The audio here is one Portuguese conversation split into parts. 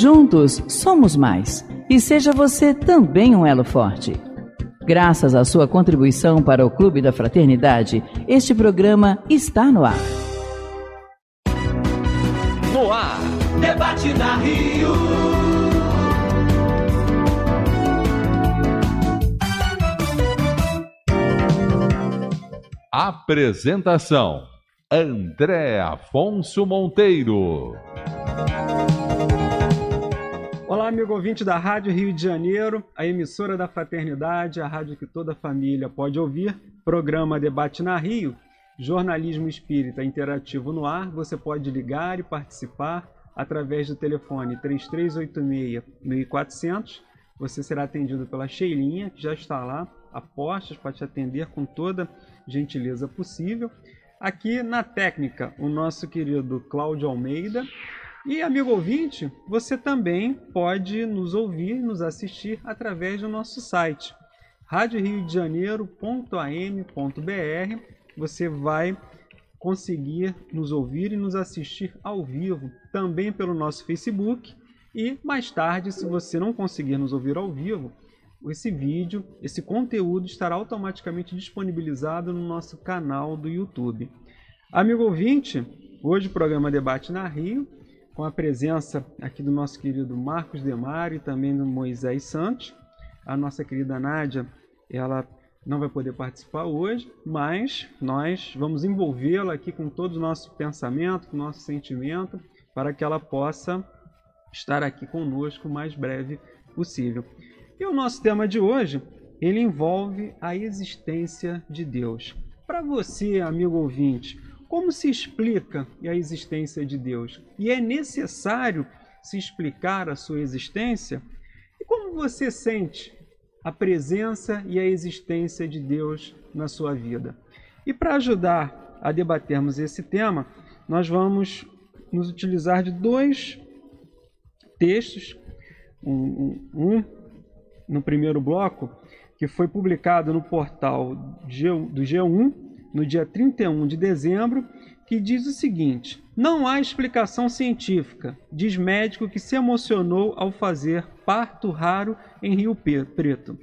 Juntos somos mais. E seja você também um elo forte. Graças à sua contribuição para o Clube da Fraternidade, este programa está no ar. No ar, debate da Rio. Apresentação: André Afonso Monteiro. Olá, amigo ouvinte da Rádio Rio de Janeiro, a emissora da Fraternidade, a rádio que toda família pode ouvir, programa Debate na Rio, jornalismo espírita interativo no ar. Você pode ligar e participar através do telefone 3386-1400. Você será atendido pela Sheilinha, que já está lá a postos para te atender com toda gentileza possível. Aqui na técnica, o nosso querido Cláudio Almeida. E, amigo ouvinte, você também pode nos ouvir, nos assistir através do nosso site, radioriodejaneiro.am.br. Você vai conseguir nos ouvir e nos assistir ao vivo, também pelo nosso Facebook. E, mais tarde, se você não conseguir nos ouvir ao vivo, esse vídeo, esse conteúdo estará automaticamente disponibilizado no nosso canal do YouTube. Amigo ouvinte, hoje o programa Debate na Rio, com a presença aqui do nosso querido Marcos Demari e também do Moisés Santos. A nossa querida Nádia, ela não vai poder participar hoje, mas nós vamos envolvê-la aqui com todo o nosso pensamento, com o nosso sentimento, para que ela possa estar aqui conosco o mais breve possível. E o nosso tema de hoje, ele envolve a existência de Deus. Para você, amigo ouvinte, como se explica a existência de Deus? E é necessário se explicar a sua existência? E como você sente a presença e a existência de Deus na sua vida? E para ajudar a debatermos esse tema, nós vamos nos utilizar de dois textos. Um no primeiro bloco, que foi publicado no portal do G1, no dia 31 de dezembro, que diz o seguinte: não há explicação científica, diz médico que se emocionou ao fazer parto raro em Rio Preto.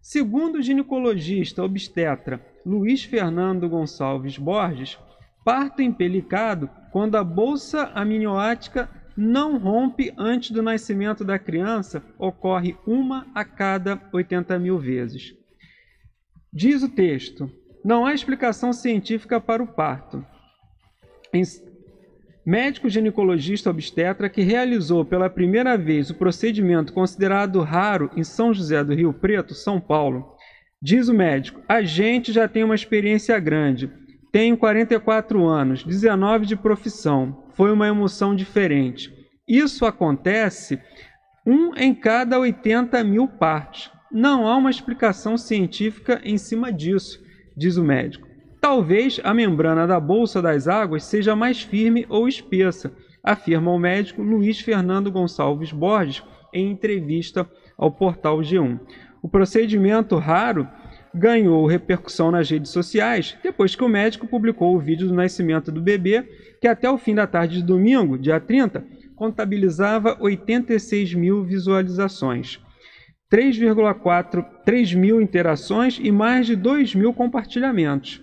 Segundo o ginecologista obstetra Luiz Fernando Gonçalves Borges, parto impelicado quando a bolsa amniótica não rompe antes do nascimento da criança ocorre 1 a cada 80.000 vezes. Diz o texto: não há explicação científica para o parto. Médico ginecologista obstetra que realizou pela primeira vez o procedimento considerado raro em São José do Rio Preto, São Paulo. Diz o médico: a gente já tem uma experiência grande. Tenho 44 anos, 19 de profissão. Foi uma emoção diferente. Isso acontece 1 em cada 80.000 partos. Não há uma explicação científica em cima disso, diz o médico. Talvez a membrana da bolsa das águas seja mais firme ou espessa, afirma o médico Luiz Fernando Gonçalves Borges em entrevista ao portal G1. O procedimento raro ganhou repercussão nas redes sociais depois que o médico publicou o vídeo do nascimento do bebê, que até o fim da tarde de domingo, dia 30, contabilizava 86.000 visualizações. 3.000 interações e mais de 2.000 compartilhamentos.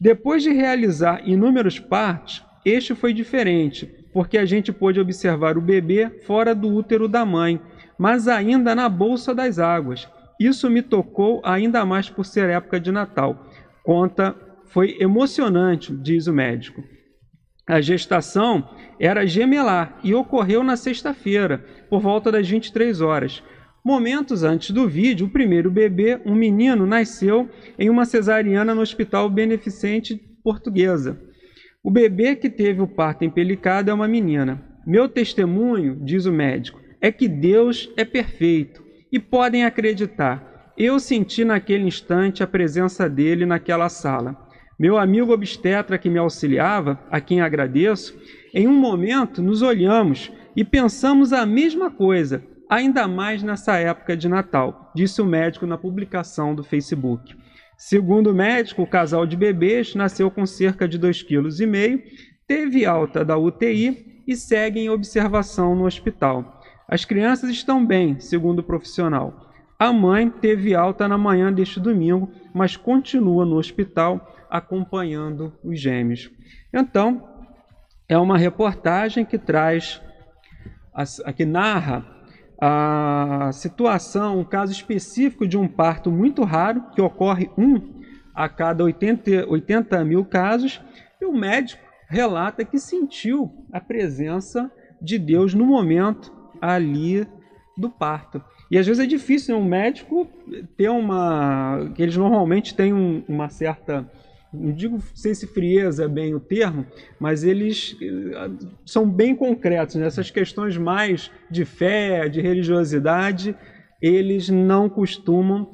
Depois de realizar inúmeros partos, este foi diferente, porque a gente pôde observar o bebê fora do útero da mãe, mas ainda na bolsa das águas. Isso me tocou ainda mais por ser época de Natal. Foi emocionante, diz o médico. A gestação era gemelar e ocorreu na sexta-feira, por volta das 23 horas. Momentos antes do vídeo, o primeiro bebê, um menino, nasceu em uma cesariana no Hospital Beneficente Portuguesa. O bebê que teve o parto empelicado é uma menina. Meu testemunho, diz o médico, é que Deus é perfeito. E podem acreditar, eu senti naquele instante a presença dele naquela sala. Meu amigo obstetra que me auxiliava, a quem agradeço, em um momento nos olhamos e pensamos a mesma coisa, ainda mais nessa época de Natal, disse o médico na publicação do Facebook. Segundo o médico, o casal de bebês nasceu com cerca de 2,5 kg, teve alta da UTI e segue em observação no hospital. As crianças estão bem, segundo o profissional. A mãe teve alta na manhã deste domingo, mas continua no hospital acompanhando os gêmeos. Então, é uma reportagem que traz, que narra a situação, um caso específico de um parto muito raro, que ocorre um a cada 80 mil casos, e o médico relata que sentiu a presença de Deus no momento ali do parto. E às vezes é difícil, né? Um médico ter uma... Eles normalmente têm uma certa... Não digo, sei se frieza é bem o termo, mas eles são bem concretos, né? Essas questões mais de fé, de religiosidade, eles não costumam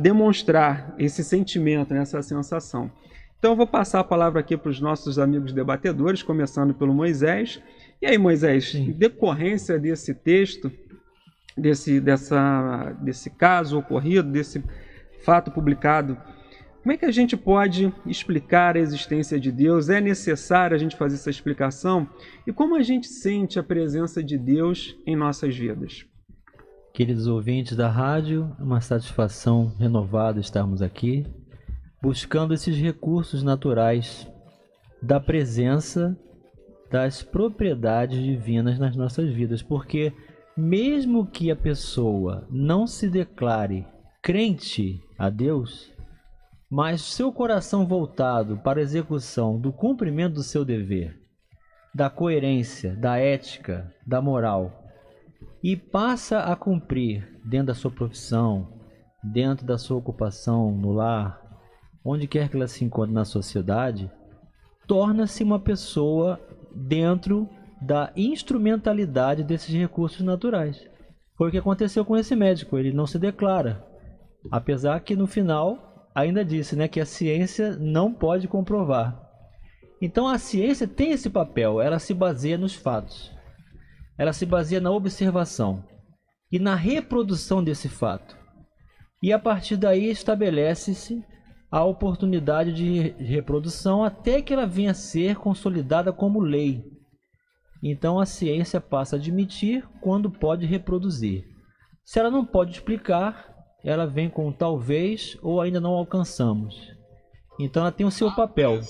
demonstrar esse sentimento, né? Essa sensação. Então eu vou passar a palavra aqui para os nossos amigos debatedores, começando pelo Moisés. E aí, Moisés, em decorrência desse texto, desse caso ocorrido, desse fato publicado, como é que a gente pode explicar a existência de Deus? É necessário a gente fazer essa explicação? E como a gente sente a presença de Deus em nossas vidas? Queridos ouvintes da rádio, é uma satisfação renovada estarmos aqui, buscando esses recursos naturais da presença das propriedades divinas nas nossas vidas. Porque mesmo que a pessoa não se declare crente a Deus, mas seu coração voltado para a execução do cumprimento do seu dever, da coerência, da ética, da moral, e passa a cumprir dentro da sua profissão, dentro da sua ocupação, no lar, onde quer que ela se encontre na sociedade, torna-se uma pessoa dentro da instrumentalidade desses recursos naturais. Foi o que aconteceu com esse médico, ele não se declara, apesar que no final... ainda disse, né, que a ciência não pode comprovar. Então a ciência tem esse papel, ela se baseia nos fatos, ela se baseia na observação e na reprodução desse fato. E a partir daí estabelece-se a oportunidade de reprodução até que ela venha a ser consolidada como lei. Então a ciência passa a admitir quando pode reproduzir. Se ela não pode explicar, ela vem com talvez ou ainda não alcançamos. Então ela tem o seu papel.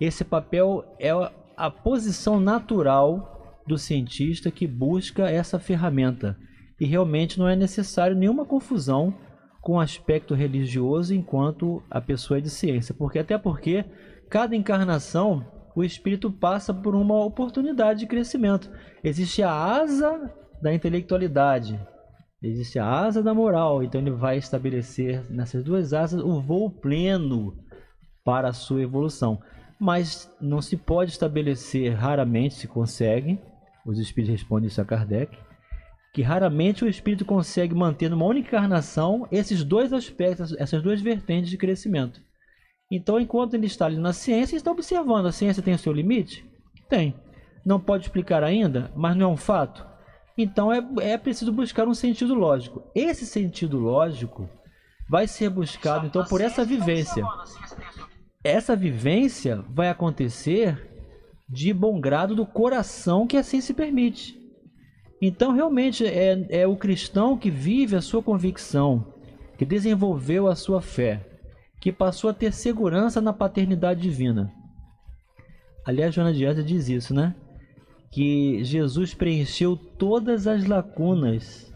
Esse papel é a posição natural do cientista que busca essa ferramenta. E realmente não é necessário nenhuma confusão com o aspecto religioso enquanto a pessoa é de ciência. Até porque cada encarnação o espírito passa por uma oportunidade de crescimento. Existe a asa da intelectualidade. Existe a asa da moral, então ele vai estabelecer nessas duas asas o voo pleno para a sua evolução. Mas não se pode estabelecer, raramente se consegue, os espíritos respondem isso a Kardec, que raramente o espírito consegue manter numa única encarnação esses dois aspectos, essas duas vertentes de crescimento. Então, enquanto ele está ali na ciência, ele está observando. A ciência tem o seu limite? Tem. Não pode explicar ainda, mas não é um fato? Então é preciso buscar um sentido lógico. Esse sentido lógico vai ser buscado então por essa vivência. Essa vivência vai acontecer de bom grado do coração que assim se permite. Então realmente é o cristão que vive a sua convicção, que desenvolveu a sua fé, que passou a ter segurança na paternidade divina. Aliás, Joanna de Deus diz isso, né? Que Jesus preencheu todas as lacunas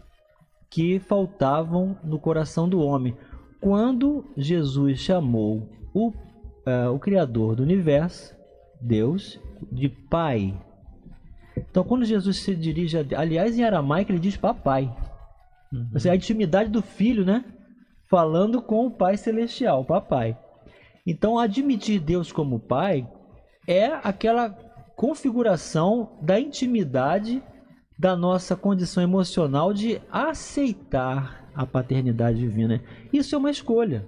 que faltavam no coração do homem. Quando Jesus chamou o Criador do Universo, Deus, de Pai. Então, quando Jesus se dirige a Deus, aliás, em aramaico ele diz papai. Uhum. Ou seja, a intimidade do filho, né? Falando com o Pai Celestial, papai. Então, admitir Deus como Pai é aquela... configuração da intimidade da nossa condição emocional de aceitar a paternidade divina. Isso é uma escolha,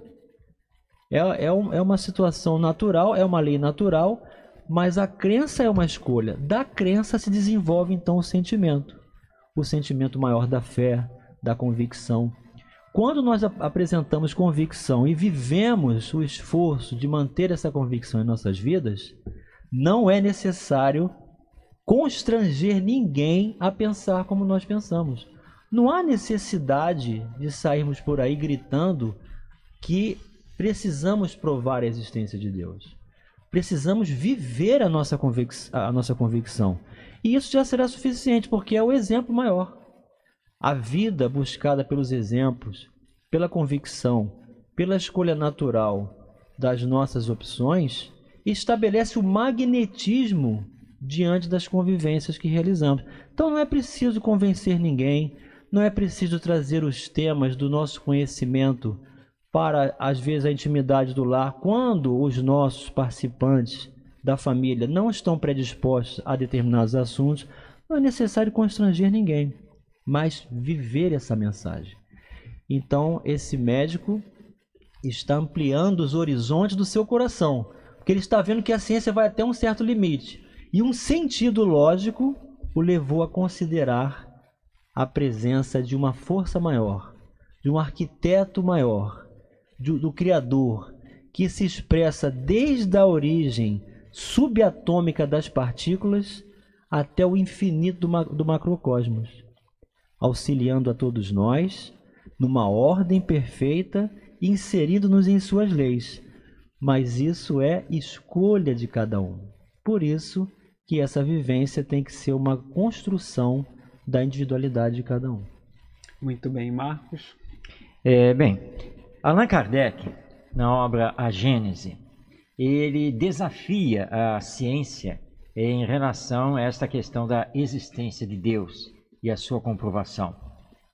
é uma situação natural, é uma lei natural, mas a crença é uma escolha. Da crença se desenvolve então o sentimento maior da fé, da convicção. Quando nós apresentamos convicção e vivemos o esforço de manter essa convicção em nossas vidas, não é necessário constranger ninguém a pensar como nós pensamos. Não há necessidade de sairmos por aí gritando que precisamos provar a existência de Deus. Precisamos viver a nossa convicção. E isso já será suficiente, porque é o exemplo maior. A vida buscada pelos exemplos, pela convicção, pela escolha natural das nossas opções, estabelece o magnetismo diante das convivências que realizamos. Então não é preciso convencer ninguém, não é preciso trazer os temas do nosso conhecimento para, às vezes, a intimidade do lar, quando os nossos participantes da família não estão predispostos a determinados assuntos. Não é necessário constranger ninguém, mas viver essa mensagem. Então, esse médico está ampliando os horizontes do seu coração, porque ele está vendo que a ciência vai até um certo limite. E um sentido lógico o levou a considerar a presença de uma força maior, de um arquiteto maior, do Criador, que se expressa desde a origem subatômica das partículas até o infinito do macrocosmos, auxiliando a todos nós numa ordem perfeita, inserindo-nos em suas leis. Mas isso é escolha de cada um. Por isso que essa vivência tem que ser uma construção da individualidade de cada um. Muito bem, Marcos. Bem, Allan Kardec, na obra A Gênese, ele desafia a ciência em relação a esta questão da existência de Deus e a sua comprovação.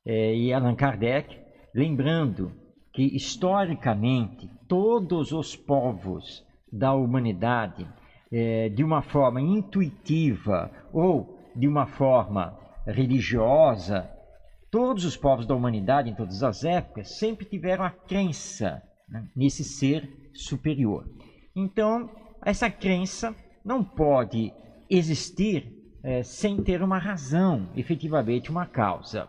E Allan Kardec, lembrando que historicamente todos os povos da humanidade, de uma forma intuitiva ou de uma forma religiosa, todos os povos da humanidade em todas as épocas sempre tiveram a crença, né, nesse ser superior. Então, essa crença não pode existir sem ter uma razão, efetivamente uma causa.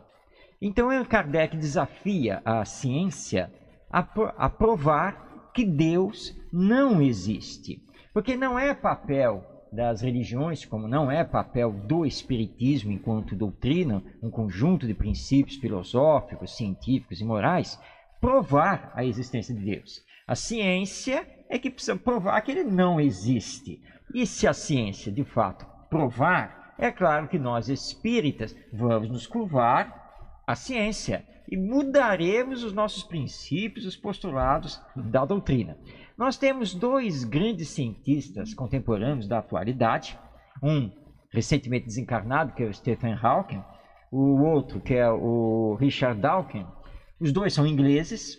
Então, Kardec desafia a ciência a provar que Deus não existe. Porque não é papel das religiões, como não é papel do espiritismo enquanto doutrina, um conjunto de princípios filosóficos, científicos e morais, provar a existência de Deus. A ciência é que precisa provar que ele não existe. E se a ciência, de fato, provar, é claro que nós espíritas vamos nos curvar à ciência e mudaremos os nossos princípios, os postulados da doutrina. Nós temos dois grandes cientistas contemporâneos da atualidade, um recentemente desencarnado, que é o Stephen Hawking, o outro, que é o Richard Dawkins. Os dois são ingleses,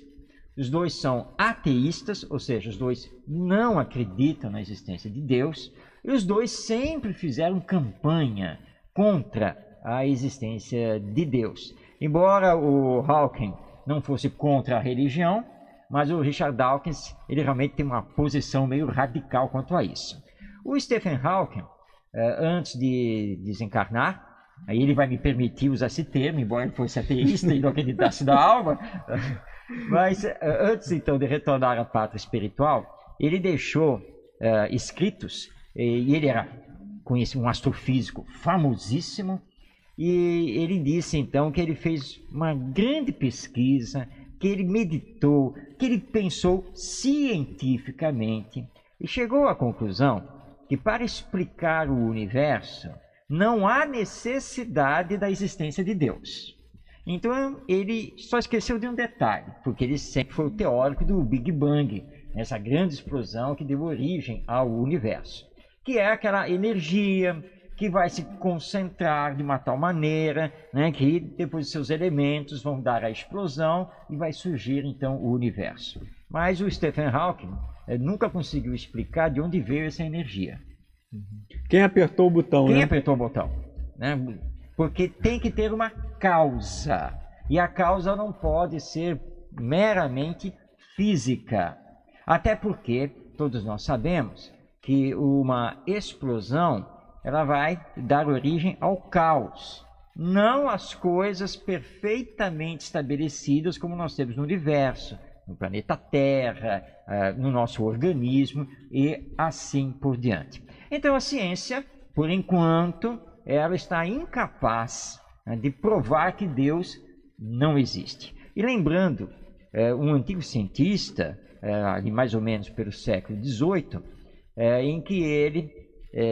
os dois são ateístas, ou seja, os dois não acreditam na existência de Deus, e os dois sempre fizeram campanha contra a existência de Deus. Embora o Hawking não fosse contra a religião, mas o Richard Dawkins, ele realmente tem uma posição meio radical quanto a isso. O Stephen Hawking, antes de desencarnar, aí ele vai me permitir usar esse termo, embora ele fosse ateísta e não acreditasse na alma, mas antes então de retornar à pátria espiritual, ele deixou escritos, e ele era um astrofísico famosíssimo, e ele disse então que ele fez uma grande pesquisa, que ele meditou, que ele pensou cientificamente e chegou à conclusão que para explicar o universo não há necessidade da existência de Deus. Então ele só esqueceu de um detalhe, porque ele sempre foi o teórico do Big Bang, essa grande explosão que deu origem ao universo, que é aquela energia que vai se concentrar de uma tal maneira, né, que depois seus elementos vão dar a explosão e vai surgir então o universo. Mas o Stephen Hawking nunca conseguiu explicar de onde veio essa energia. Quem apertou o botão? Quem, né? Apertou o botão? Né? Porque tem que ter uma causa, e a causa não pode ser meramente física. Até porque todos nós sabemos que uma explosão ela vai dar origem ao caos, não às coisas perfeitamente estabelecidas como nós temos no universo, no planeta Terra, no nosso organismo e assim por diante. Então a ciência por enquanto, ela está incapaz de provar que Deus não existe. E lembrando, um antigo cientista, mais ou menos pelo século XVIII, em que ele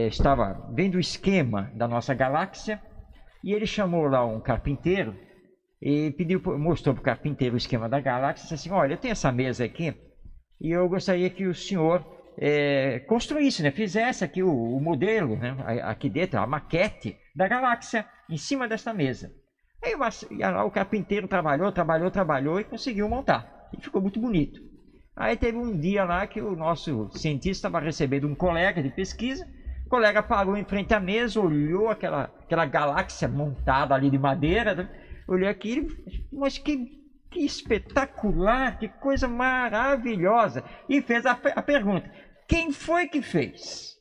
estava vendo o esquema da nossa galáxia, e ele chamou lá um carpinteiro e pediu, mostrou para o carpinteiro o esquema da galáxia, disse assim: olha, eu tenho essa mesa aqui e eu gostaria que o senhor construísse, né, fizesse aqui o modelo, né, aqui dentro, a maquete da galáxia em cima desta mesa. Aí o carpinteiro trabalhou e conseguiu montar. E ficou muito bonito. Aí teve um dia lá que o nosso cientista estava recebendo um colega de pesquisa. O colega parou em frente à mesa, olhou aquela galáxia montada ali de madeira, né? Olhou aquilo, mas que espetacular, que coisa maravilhosa. E fez a pergunta: quem foi que fez?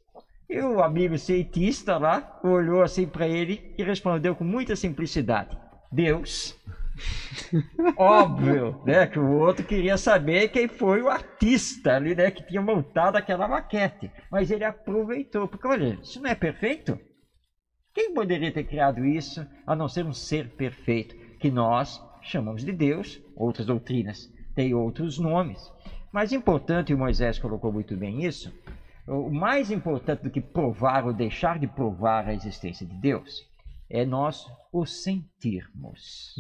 E o amigo cientista lá olhou assim para ele e respondeu com muita simplicidade: Deus. Óbvio, né, que o outro queria saber quem foi o artista ali, né, que tinha montado aquela maquete. Mas ele aproveitou, porque olha, isso não é perfeito? Quem poderia ter criado isso a não ser um ser perfeito, que nós chamamos de Deus? Outras doutrinas têm outros nomes. Mas importante, e o Moisés colocou muito bem isso, o mais importante do que provar ou deixar de provar a existência de Deus é nós o sentirmos.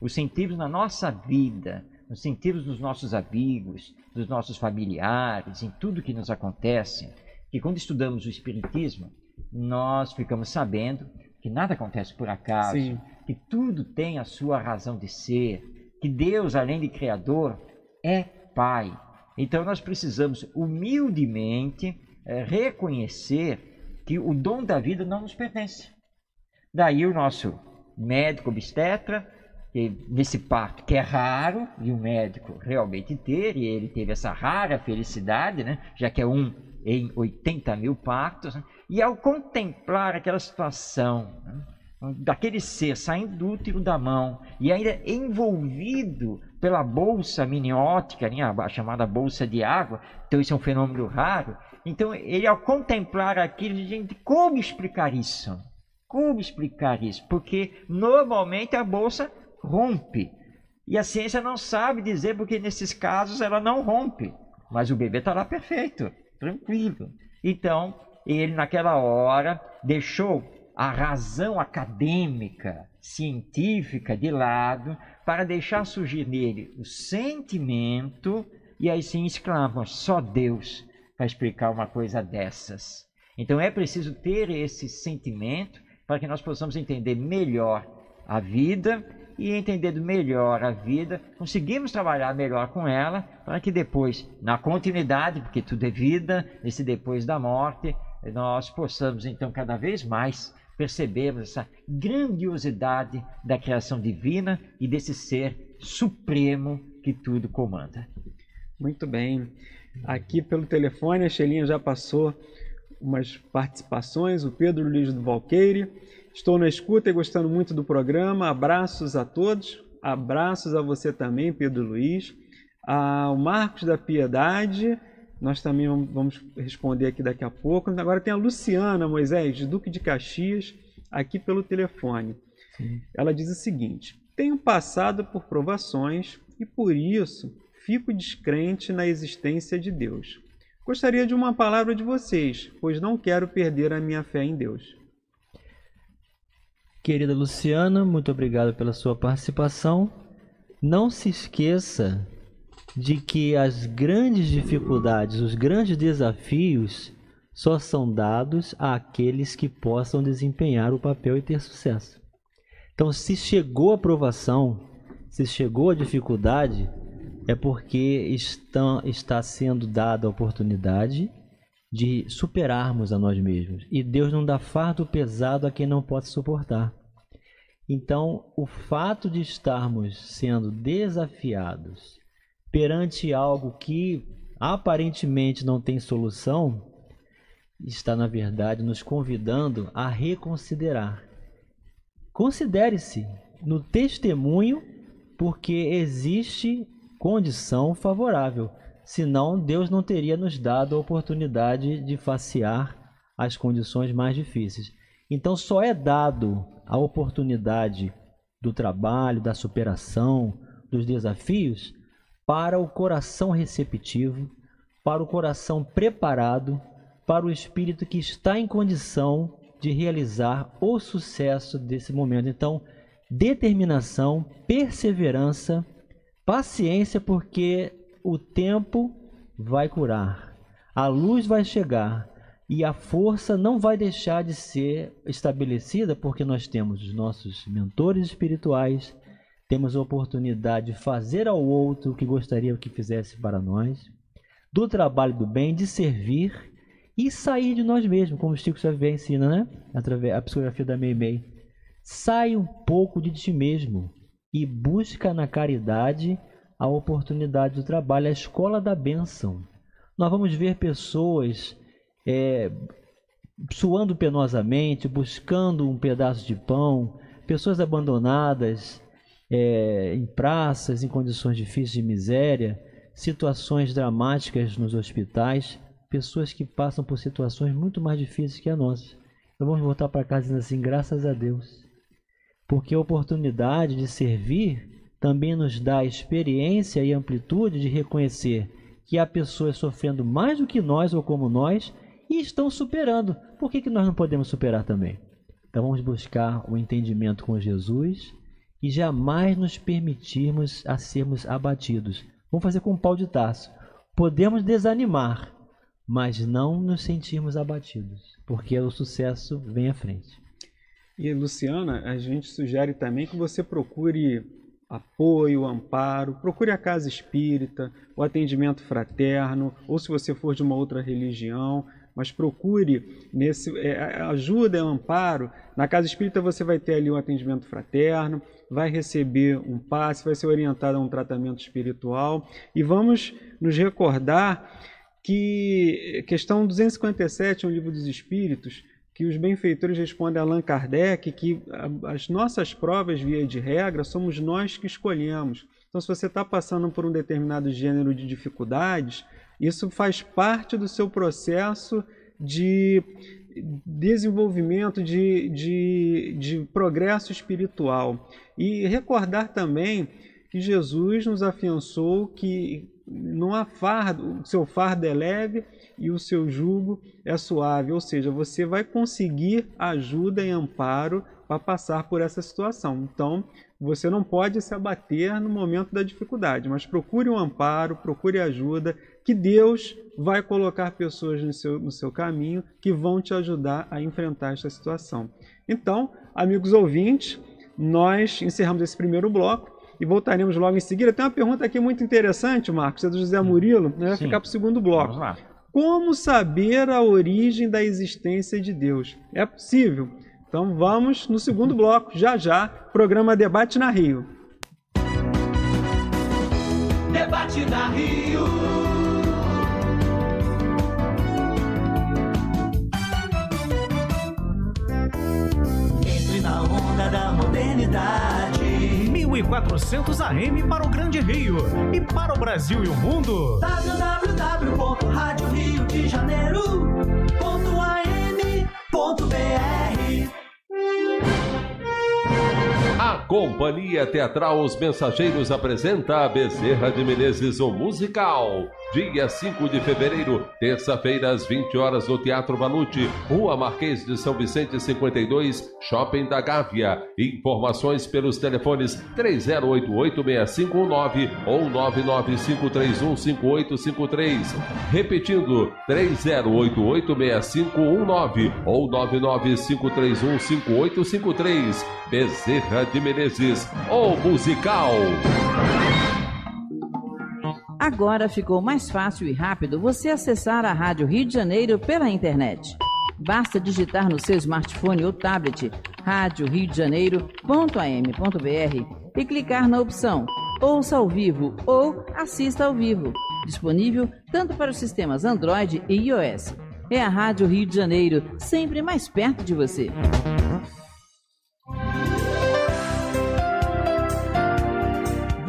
Os sentimos na nossa vida, os sentimos nos nossos amigos, dos nossos familiares, em tudo que nos acontece. E quando estudamos o Espiritismo, nós ficamos sabendo que nada acontece por acaso, sim, que tudo tem a sua razão de ser, que Deus, além de Criador, é Pai. Então nós precisamos humildemente reconhecer que o dom da vida não nos pertence. Daí o nosso médico obstetra, nesse parto que é raro, e o médico realmente ter, e ele teve essa rara felicidade, né, já que é um em 80 mil partos, né, e ao contemplar aquela situação, né, daquele ser saindo do útero da mão, e ainda envolvido pela bolsa amniótica, né, a chamada bolsa de água, então isso é um fenômeno raro, então ele ao contemplar aquilo, gente, como explicar isso? Como explicar isso? Porque normalmente a bolsa rompe. E a ciência não sabe dizer porque nesses casos ela não rompe. Mas o bebê está lá perfeito, tranquilo. Então, ele naquela hora deixou a razão acadêmica, científica de lado para deixar surgir nele o sentimento, e aí sim exclama: só Deus vai explicar uma coisa dessas. Então é preciso ter esse sentimento para que nós possamos entender melhor a vida, e entendendo melhor a vida, conseguimos trabalhar melhor com ela, para que depois, na continuidade, porque tudo é vida, esse depois da morte, nós possamos então cada vez mais percebermos essa grandiosidade da criação divina e desse ser supremo que tudo comanda. Muito bem. Aqui pelo telefone, a Sheilinha já passou umas participações, o Pedro Luiz do Valqueire: estou na escuta e gostando muito do programa. Abraços a todos. Abraços a você também, Pedro Luiz. O Marcos da Piedade, nós também vamos responder aqui daqui a pouco. Agora tem a Luciana Moisés, de Duque de Caxias, aqui pelo telefone. Sim. Ela diz o seguinte: tenho passado por provações e por isso fico descrente na existência de Deus. Gostaria de uma palavra de vocês, pois não quero perder a minha fé em Deus. Querida Luciana, muito obrigado pela sua participação. Não se esqueça de que as grandes dificuldades, os grandes desafios só são dados àqueles que possam desempenhar o papel e ter sucesso. Então, se chegou a provação, se chegou a dificuldade, é porque está sendo dada a oportunidade de superarmos a nós mesmos. E Deus não dá fardo pesado a quem não pode suportar. Então, o fato de estarmos sendo desafiados perante algo que aparentemente não tem solução, está, na verdade, nos convidando a reconsiderar. Considere-se no testemunho, porque existe condição favorável. Senão, Deus não teria nos dado a oportunidade de facear as condições mais difíceis. Então só é dado a oportunidade do trabalho, da superação, dos desafios, para o coração receptivo, para o coração preparado, para o espírito que está em condição de realizar o sucesso desse momento. Então, determinação, perseverança, paciência, porque o tempo vai curar, a luz vai chegar e a força não vai deixar de ser estabelecida, porque nós temos os nossos mentores espirituais, temos a oportunidade de fazer ao outro o que gostaria que fizesse para nós, do trabalho do bem, de servir e sair de nós mesmos, como o Chico Xavier ensina, né? Através da psicografia da Mei Mei. Sai um pouco de ti mesmo e busca na caridade a oportunidade do trabalho, a escola da bênção. Nós vamos ver pessoas suando penosamente, buscando um pedaço de pão, pessoas abandonadas em praças, em condições difíceis de miséria, situações dramáticas nos hospitais, pessoas que passam por situações muito mais difíceis que a nossa. Então vamos voltar para casa dizendo assim, graças a Deus. Porque a oportunidade de servir também nos dá experiência e amplitude de reconhecer que há pessoas sofrendo mais do que nós ou como nós e estão superando. Por que nós não podemos superar também? Então vamos buscar o entendimento com Jesus e jamais nos permitirmos a sermos abatidos. Vamos fazer com um pau de Tarso. Podemos desanimar, mas não nos sentirmos abatidos, porque o sucesso vem à frente. E, Luciana, a gente sugere também que você procure apoio, amparo, procure a casa espírita, o atendimento fraterno, ou se você for de uma outra religião, mas procure ajuda, amparo. Na casa espírita você vai ter ali um atendimento fraterno, vai receber um passe, vai ser orientado a um tratamento espiritual. E vamos nos recordar que questão 257, um livro dos Espíritos, que os benfeitores respondem a Allan Kardec que as nossas provas, via de regra, somos nós que escolhemos. Então, se você está passando por um determinado gênero de dificuldades, isso faz parte do seu processo de desenvolvimento, de progresso espiritual. E recordar também que Jesus nos afiançou que não há fardo, o seu fardo é leve e o seu jugo é suave, ou seja, você vai conseguir ajuda e amparo para passar por essa situação. Então, você não pode se abater no momento da dificuldade, mas procure um amparo, procure ajuda, que Deus vai colocar pessoas no seu caminho que vão te ajudar a enfrentar esta situação. Então, amigos ouvintes, nós encerramos esse primeiro bloco. E voltaremos logo em seguida. Tem uma pergunta aqui muito interessante, Marcos, é do José Murilo. Vai ficar para o segundo bloco. Como saber a origem da existência de Deus? É possível? Então vamos no segundo bloco, já. Programa Debate na Rio. Debate na Rio. Entre na onda da modernidade. 1400 AM para o Grande Rio e para o Brasil e o mundo. www.radioriodejaneiro.am.br. A Companhia Teatral Os Mensageiros apresenta Bezerra de Menezes, o musical. Dia 5 de fevereiro, terça-feira, às 20 horas, no Teatro Vanucci, Rua Marquês de São Vicente, 52, Shopping da Gávea. Informações pelos telefones 3088-6519 ou 99531-5853. Repetindo, 3088-6519 ou 99531-5853. Bezerra de Menezes, o musical. Agora ficou mais fácil e rápido você acessar a Rádio Rio de Janeiro pela internet. Basta digitar no seu smartphone ou tablet radioriodejaneiro.am.br e clicar na opção Ouça ao Vivo ou Assista ao Vivo, disponível tanto para os sistemas Android e iOS. É a Rádio Rio de Janeiro, sempre mais perto de você.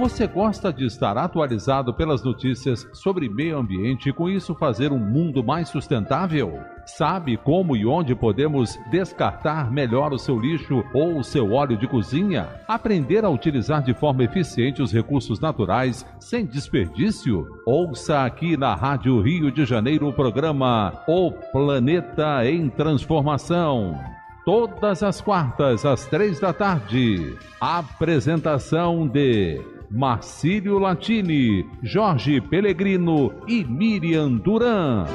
Você gosta de estar atualizado pelas notícias sobre meio ambiente e com isso fazer um mundo mais sustentável? Sabe como e onde podemos descartar melhor o seu lixo ou o seu óleo de cozinha? Aprender a utilizar de forma eficiente os recursos naturais sem desperdício? Ouça aqui na Rádio Rio de Janeiro o programa O Planeta em Transformação. Todas as quartas, às 3 da tarde. Apresentação de Marcílio Latini, Jorge Pellegrino e Miriam Duran.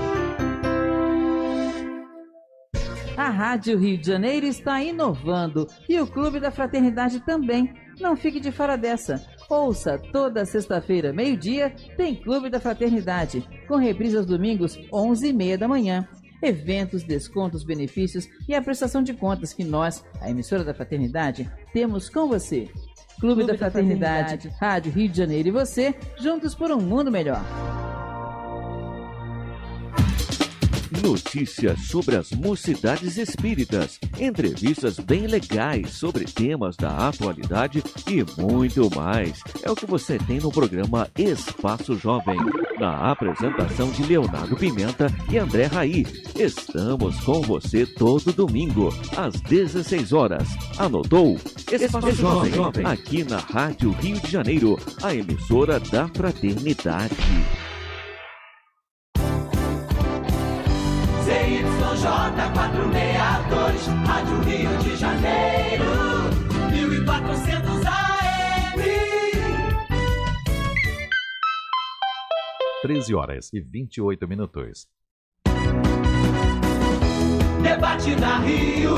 A Rádio Rio de Janeiro está inovando e o Clube da Fraternidade também. Não fique de fora dessa. Ouça toda sexta-feira, meio-dia, tem Clube da Fraternidade, com reprise aos domingos, 11h30 da manhã. Eventos, descontos, benefícios e a prestação de contas que nós, a emissora da Fraternidade, temos com você. Clube da Fraternidade, Rádio Rio de Janeiro e você, juntos por um mundo melhor. Notícias sobre as mocidades espíritas, entrevistas bem legais sobre temas da atualidade e muito mais. É o que você tem no programa Espaço Jovem, na apresentação de Leonardo Pimenta e André Raí. Estamos com você todo domingo, às 16 horas. Anotou? Espaço Jovem, aqui na Rádio Rio de Janeiro, a emissora da Fraternidade. J462, Rádio Rio de Janeiro, 1400 AM. 13h28. Debate na Rio.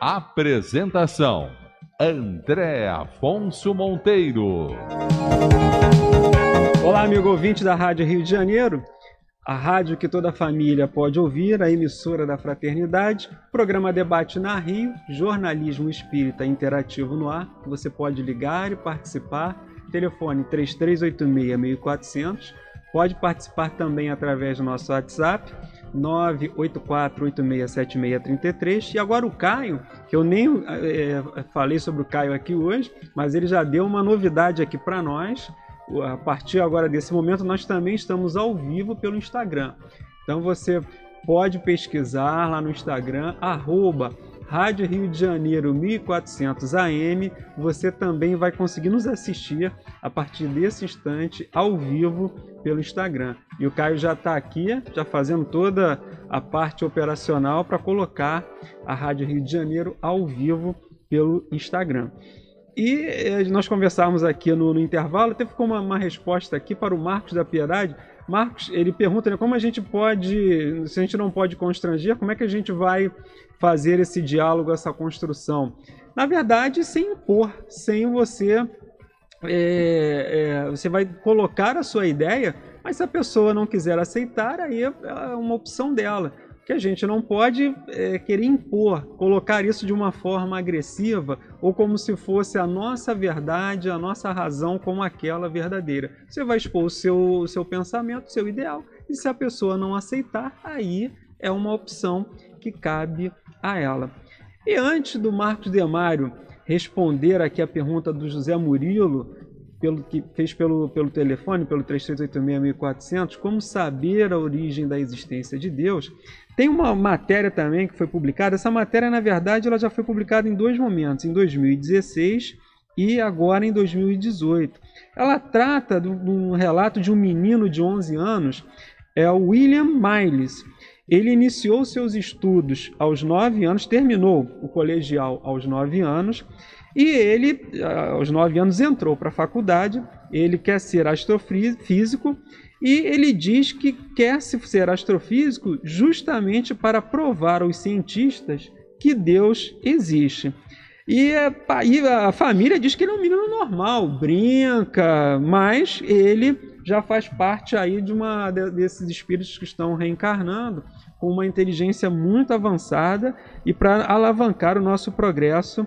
Apresentação: André Afonso Monteiro. Olá, amigo ouvinte da Rádio Rio de Janeiro, a rádio que toda a família pode ouvir, a emissora da Fraternidade, programa Debate na Rio, jornalismo espírita interativo no ar, que você pode ligar e participar, telefone 3386-1400, pode participar também através do nosso WhatsApp, 984867633. E agora o Caio, que eu nem falei sobre o Caio aqui hoje, mas ele já deu uma novidade aqui para nós. A partir agora desse momento, nós também estamos ao vivo pelo Instagram. Então você pode pesquisar lá no Instagram, @ Rádio Rio de Janeiro 1400 AM, você também vai conseguir nos assistir a partir desse instante ao vivo pelo Instagram. E o Caio já está aqui, já fazendo toda a parte operacional para colocar a Rádio Rio de Janeiro ao vivo pelo Instagram. E nós conversávamos aqui no intervalo, até ficou uma resposta aqui para o Marcos da Piedade. Marcos, ele pergunta, né, como a gente pode, se a gente não pode constranger, como é que a gente vai fazer esse diálogo, essa construção? Na verdade, sem impor, sem você... você vai colocar a sua ideia, mas se a pessoa não quiser aceitar, aí é uma opção dela. Porque a gente não pode querer impor, colocar isso de uma forma agressiva ou como se fosse a nossa verdade, a nossa razão como aquela verdadeira. Você vai expor o seu pensamento, o seu ideal, e se a pessoa não aceitar, aí é uma opção que cabe a ela. E antes do Marcos Demari responder aqui a pergunta do José Murilo, que fez pelo telefone, pelo 3386-1400, como saber a origem da existência de Deus. Tem uma matéria também que foi publicada. Essa matéria, na verdade, ela já foi publicada em dois momentos, em 2016 e agora em 2018. Ela trata de um relato de um menino de 11 anos, é o William Miles. Ele iniciou seus estudos aos 9 anos, terminou o colegial aos 9 anos, e ele, aos 9 anos, entrou para a faculdade. Ele quer ser astrofísico e ele diz que quer ser astrofísico justamente para provar aos cientistas que Deus existe. E a família diz que ele é um menino normal, brinca, mas ele já faz parte aí desses espíritos que estão reencarnando com uma inteligência muito avançada e para alavancar o nosso progresso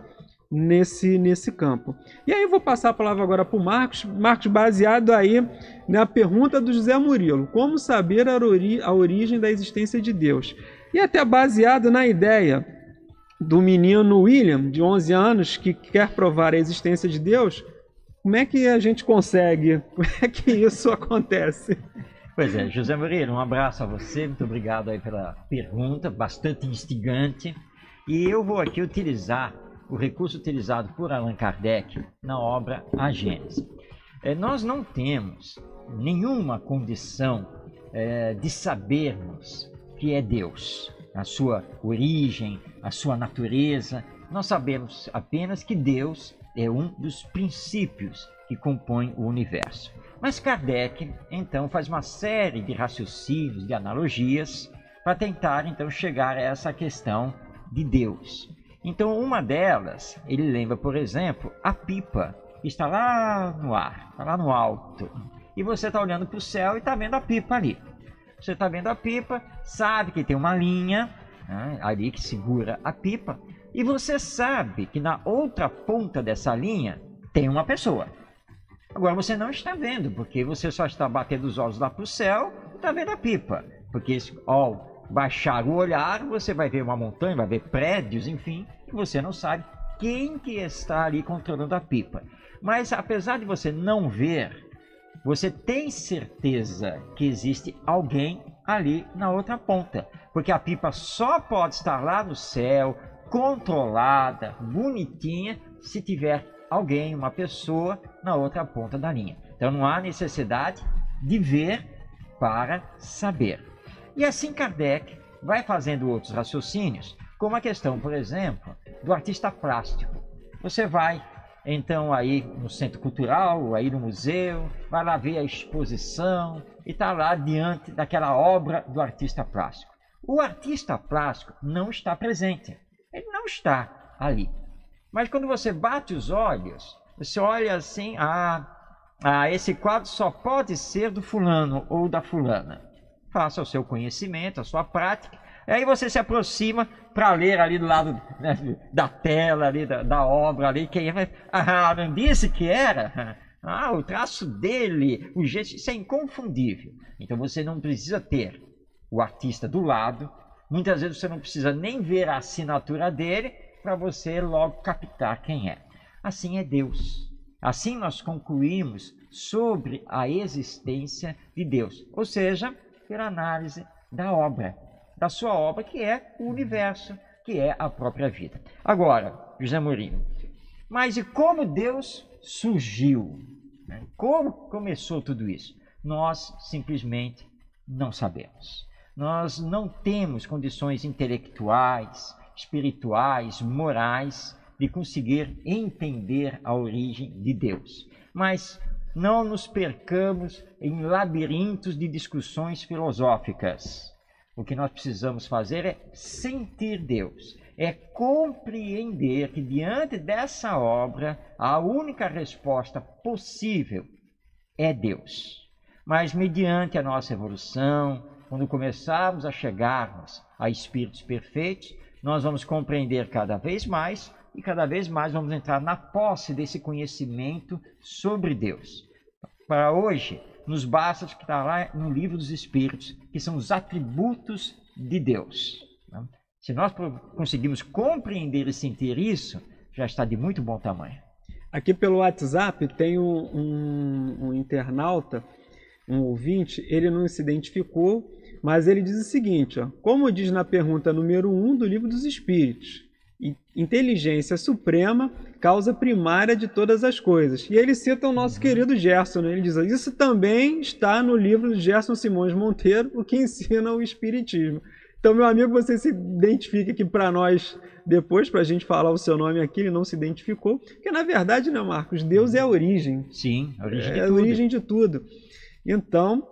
nesse campo. E aí eu vou passar a palavra agora para o Marcos. Marcos, baseado aí na pergunta do José Murilo, como saber a origem da existência de Deus? E até baseado na ideia do menino William, de 11 anos, que quer provar a existência de Deus, como é que a gente consegue? Como é que isso acontece? Pois é, José Murilo, um abraço a você, muito obrigado aí pela pergunta, bastante instigante. E eu vou aqui utilizar o recurso utilizado por Allan Kardec na obra A Gênese. Nós não temos nenhuma condição de sabermos que é Deus, a sua origem, a sua natureza. Nós sabemos apenas que Deus é um dos princípios que compõem o universo. Mas Kardec, então, faz uma série de raciocínios, de analogias, para tentar, então, chegar a essa questão de Deus. Então, uma delas, ele lembra, por exemplo, a pipa que está lá no ar, está lá no alto. E você está olhando para o céu e está vendo a pipa ali. Você está vendo a pipa, sabe que tem uma linha, né, ali que segura a pipa. E você sabe que na outra ponta dessa linha tem uma pessoa. Agora, você não está vendo, porque você só está batendo os olhos lá para o céu e está vendo a pipa. Porque ao baixar o olhar, você vai ver uma montanha, vai ver prédios, enfim, e você não sabe quem que está ali controlando a pipa. Mas apesar de você não ver, você tem certeza que existe alguém ali na outra ponta, porque a pipa só pode estar lá no céu, controlada, bonitinha, se tiver alguém, uma pessoa, na outra ponta da linha. Então não há necessidade de ver para saber. E assim Kardec vai fazendo outros raciocínios, como a questão, por exemplo, do artista plástico. Você vai, então, aí no centro cultural, aí no museu, vai lá ver a exposição e está lá diante daquela obra do artista plástico. O artista plástico não está presente, ele não está ali. Mas quando você bate os olhos, você olha assim, esse quadro só pode ser do fulano ou da fulana. Faça o seu conhecimento, a sua prática, aí você se aproxima para ler ali do lado, né, da tela, ali, da obra, ali, quem é, não disse que era? O traço dele, o gesto, isso é inconfundível. Então você não precisa ter o artista do lado, muitas vezes você não precisa nem ver a assinatura dele para você logo captar quem é. Assim é Deus. Assim nós concluímos sobre a existência de Deus, ou seja, pela análise da obra, da sua obra, que é o universo, que é a própria vida. Agora, José Murilo, mas e como Deus surgiu? Como começou tudo isso? Nós simplesmente não sabemos. Nós não temos condições intelectuais, espirituais, morais, de conseguir entender a origem de Deus. Mas não nos percamos em labirintos de discussões filosóficas. O que nós precisamos fazer é sentir Deus, é compreender que diante dessa obra a única resposta possível é Deus. Mas mediante a nossa evolução, quando começarmos a chegarmos a espíritos perfeitos, nós vamos compreender cada vez mais e cada vez mais vamos entrar na posse desse conhecimento sobre Deus. Para hoje, nos basta o que está lá no Livro dos Espíritos, que são os atributos de Deus. Se nós conseguimos compreender e sentir isso, já está de muito bom tamanho. Aqui pelo WhatsApp tem um internauta, um ouvinte, ele não se identificou, mas ele diz o seguinte, ó, como diz na pergunta número 1 do Livro dos Espíritos, inteligência suprema, causa primária de todas as coisas. E ele cita o nosso querido Gerson, né? Ele diz, isso também está no livro de Gerson Simões Monteiro, O que Ensina o Espiritismo. Então, meu amigo, você se identifica aqui para nós depois, para a gente falar o seu nome aqui, ele não se identificou, porque na verdade, né, Marcos, Deus é a origem. Sim, a origem de tudo. É a origem de tudo. Então,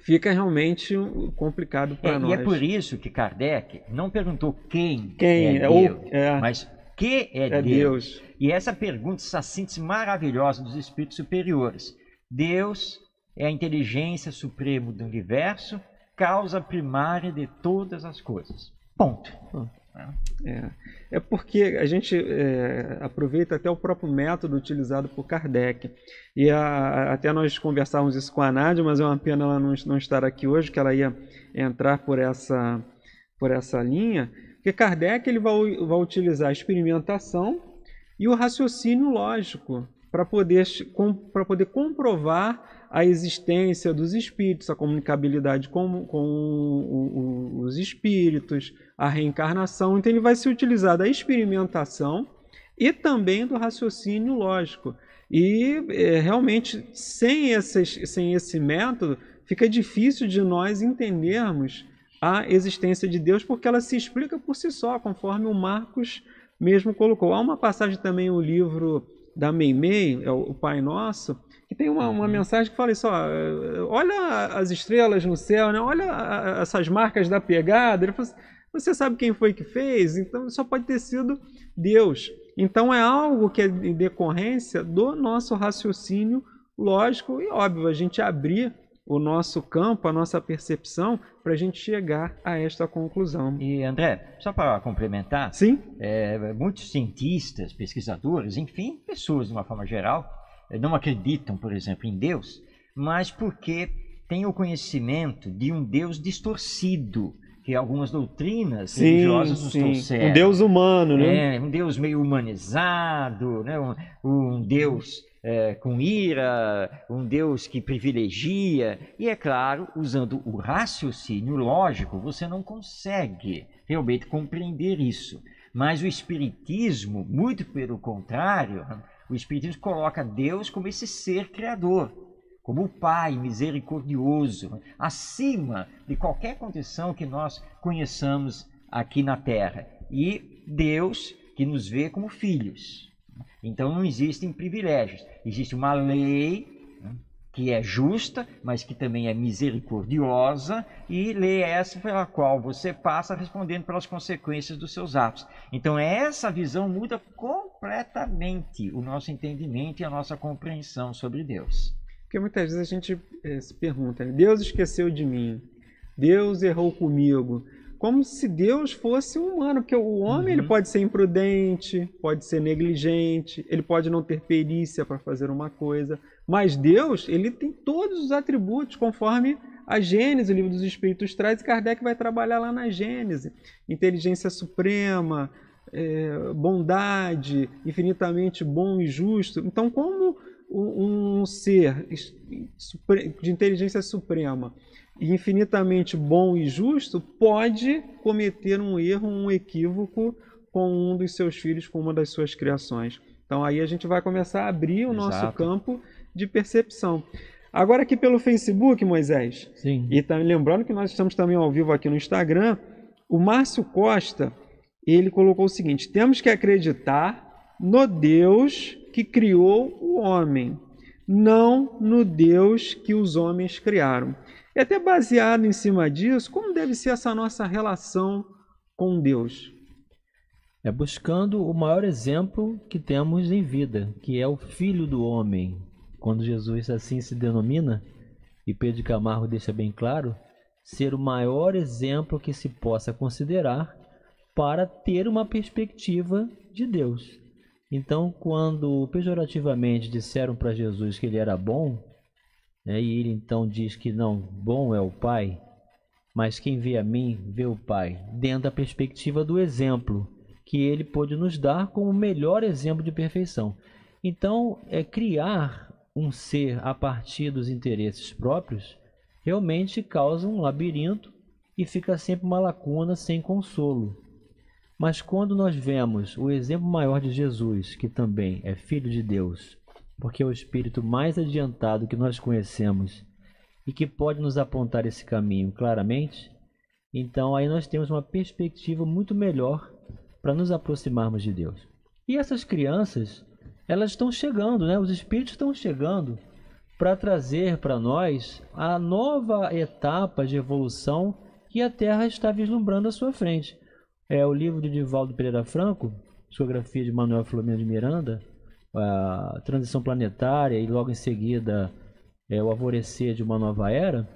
fica realmente complicado para nós. E é por isso que Kardec não perguntou quem é Deus, mas que é Deus. E essa pergunta, essa síntese maravilhosa dos espíritos superiores. Deus é a inteligência suprema do universo, causa primária de todas as coisas. Ponto. É porque a gente aproveita até o próprio método utilizado por Kardec. E até nós conversávamos isso com a Nádia, mas é uma pena ela não estar aqui hoje, que ela ia entrar por essa linha. Porque Kardec ele vai utilizar a experimentação e o raciocínio lógico para poder comprovar a existência dos espíritos, a comunicabilidade com os espíritos, a reencarnação. Então ele vai se utilizar da experimentação e também do raciocínio lógico. E realmente, sem esse método, fica difícil de nós entendermos a existência de Deus, porque ela se explica por si só, conforme o Marcos mesmo colocou. Há uma passagem também no livro da Mei Mei, o Pai Nosso, que tem uma mensagem que fala isso, ó, olha as estrelas no céu, né? Olha essas marcas da pegada. Ele fala assim, você sabe quem foi que fez? Então só pode ter sido Deus. Então é algo que é em decorrência do nosso raciocínio lógico e óbvio, a gente abrir o nosso campo, a nossa percepção, para a gente chegar a esta conclusão. E André, só para complementar, sim? Muitos cientistas, pesquisadores, enfim, pessoas de uma forma geral, não acreditam, por exemplo, em Deus, mas porque têm o conhecimento de um Deus distorcido, que algumas doutrinas religiosas nos trouxeram. Um Deus humano, né? Um Deus meio humanizado, né? um Deus com ira, um Deus que privilegia. E é claro, usando o raciocínio lógico, você não consegue realmente compreender isso. Mas o Espiritismo, muito pelo contrário, o Espiritismo coloca Deus como esse ser criador, como o Pai misericordioso, acima de qualquer condição que nós conheçamos aqui na Terra. E Deus que nos vê como filhos. Então não existem privilégios, existe uma lei que é justa, mas que também é misericordiosa, e lei é essa pela qual você passa respondendo pelas consequências dos seus atos. Então essa visão muda completamente o nosso entendimento e a nossa compreensão sobre Deus. Porque muitas vezes a gente se pergunta, Deus esqueceu de mim, Deus errou comigo. Como se Deus fosse humano, porque o homem ele pode ser imprudente, pode ser negligente, ele pode não ter perícia para fazer uma coisa, mas Deus ele tem todos os atributos conforme a Gênese, o livro dos Espíritos traz, e Kardec vai trabalhar lá na Gênese. Inteligência suprema, bondade, infinitamente bom e justo. Então, como um ser de inteligência suprema, infinitamente bom e justo, pode cometer um erro, um equívoco com um dos seus filhos, com uma das suas criações. Então aí a gente vai começar a abrir o nosso campo de percepção. Agora aqui pelo Facebook, Moisés, e também lembrando que nós estamos também ao vivo aqui no Instagram, o Márcio Costa, ele colocou o seguinte, temos que acreditar no Deus que criou o homem, não no Deus que os homens criaram. E até baseado em cima disso, como deve ser essa nossa relação com Deus? É buscando o maior exemplo que temos em vida, que é o Filho do Homem. Quando Jesus assim se denomina, e Pedro de Camargo deixa bem claro, ser o maior exemplo que se possa considerar para ter uma perspectiva de Deus. Então, quando pejorativamente disseram para Jesus que ele era bom, e ele então diz que não, bom é o Pai, mas quem vê a mim, vê o Pai, dentro da perspectiva do exemplo que ele pôde nos dar como o melhor exemplo de perfeição. Então, criar um ser a partir dos interesses próprios realmente causa um labirinto e fica sempre uma lacuna sem consolo. Mas quando nós vemos o exemplo maior de Jesus, que também é Filho de Deus, porque é o Espírito mais adiantado que nós conhecemos e que pode nos apontar esse caminho claramente, então aí nós temos uma perspectiva muito melhor para nos aproximarmos de Deus. E essas crianças, elas estão chegando, né? Os Espíritos estão chegando para trazer para nós a nova etapa de evolução que a Terra está vislumbrando à sua frente. O livro de Divaldo Pereira Franco, psicografia de Manuel Filomeno de Miranda, a transição planetária e logo em seguida o alvorecer de uma nova era,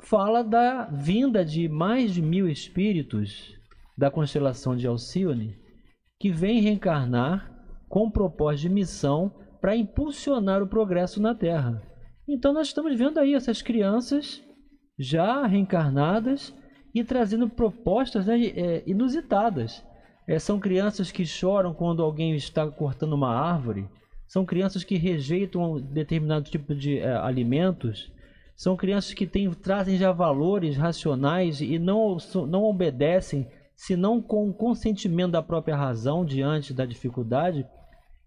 fala da vinda de mais de 1000 espíritos da constelação de Alcíone, que vem reencarnar com propósito de missão para impulsionar o progresso na Terra. Então nós estamos vendo aí essas crianças já reencarnadas e trazendo propostas, né, inusitadas. São crianças que choram quando alguém está cortando uma árvore, são crianças que rejeitam determinado tipo de alimentos, são crianças que trazem já valores racionais e não obedecem, senão com o consentimento da própria razão diante da dificuldade.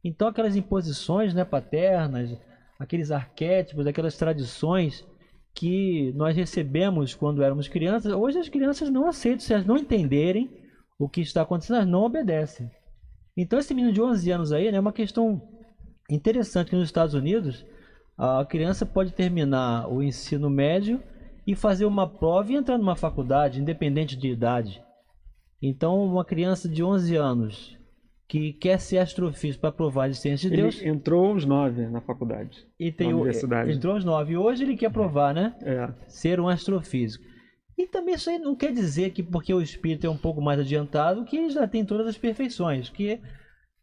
Então aquelas imposições, né, paternas, aqueles arquétipos, aquelas tradições que nós recebemos quando éramos crianças, hoje as crianças não aceitam. Se elas não entenderem o que está acontecendo, elas não obedecem. Então esse menino de 11 anos aí, né, é uma questão interessante que nos Estados Unidos a criança pode terminar o ensino médio e fazer uma prova e entrar numa faculdade, independente de idade. Então uma criança de 11 anos que quer ser astrofísico para provar a existência de Deus... Ele entrou aos 9 na faculdade, e tem na universidade. Entrou aos 9 e hoje ele quer provar, né? Ser um astrofísico. E também isso aí não quer dizer que porque o espírito é um pouco mais adiantado, que ele já tem todas as perfeições, que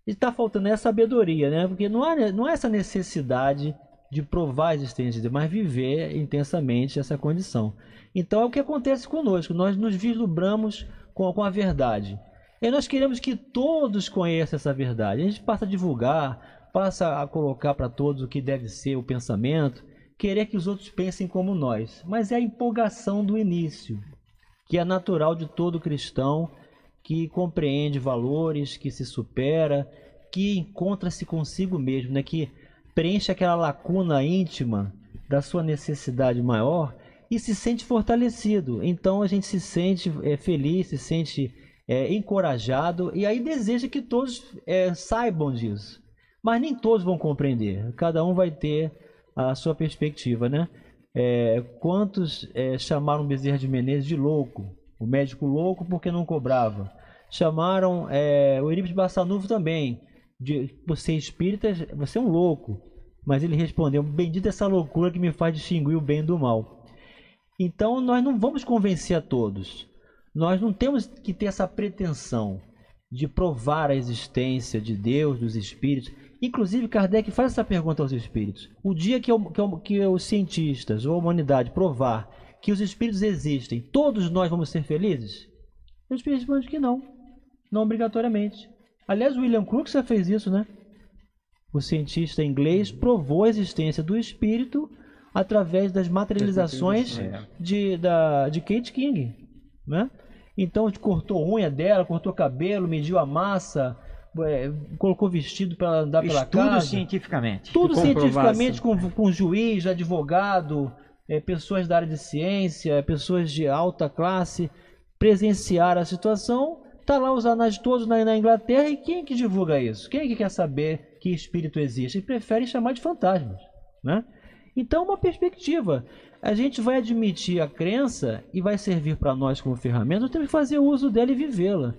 está faltando essa sabedoria, né? Porque não há essa necessidade de provar a existência de Deus, mas viver intensamente essa condição. Então é o que acontece conosco, nós nos vislumbramos com a verdade. E nós queremos que todos conheçam essa verdade. A gente passa a divulgar, passa a colocar para todos o que deve ser o pensamento, querer que os outros pensem como nós. Mas é a empolgação do início, que é natural de todo cristão, que compreende valores, que se supera, que encontra-se consigo mesmo, né? Que preenche aquela lacuna íntima da sua necessidade maior e se sente fortalecido. Então a gente se sente feliz, se sente encorajado, e aí deseja que todos saibam disso. Mas nem todos vão compreender, cada um vai ter a sua perspectiva, né? Quantos chamaram Bezerra de Menezes de louco, o médico louco porque não cobrava? Chamaram o Eurípides de Bassanufo também, você espírita, você é um louco. Mas ele respondeu: bendita essa loucura que me faz distinguir o bem do mal. Então nós não vamos convencer a todos, nós não temos que ter essa pretensão de provar a existência de Deus, dos espíritos. Inclusive Kardec faz essa pergunta aos espíritos: o dia que os cientistas ou a humanidade provar que os espíritos existem, todos nós vamos ser felizes? Os espíritos respondem que não, não obrigatoriamente. Aliás, William Crookes já fez isso, né? O cientista inglês provou a existência do espírito através das materializações de Kate King, né? Então cortou unha dela, cortou cabelo, mediu a massa, colocou vestido para andar pela casa. Tudo cientificamente. Tudo cientificamente, com juiz, advogado, pessoas da área de ciência, pessoas de alta classe, presenciaram a situação. Está lá os anais todos na Inglaterra, e quem é que divulga isso? Quem é que quer saber que espírito existe? Eles preferem chamar de fantasmas, né? Então, uma perspectiva. A gente vai admitir a crença e vai servir para nós como ferramenta, nós temos que fazer uso dela e vivê-la.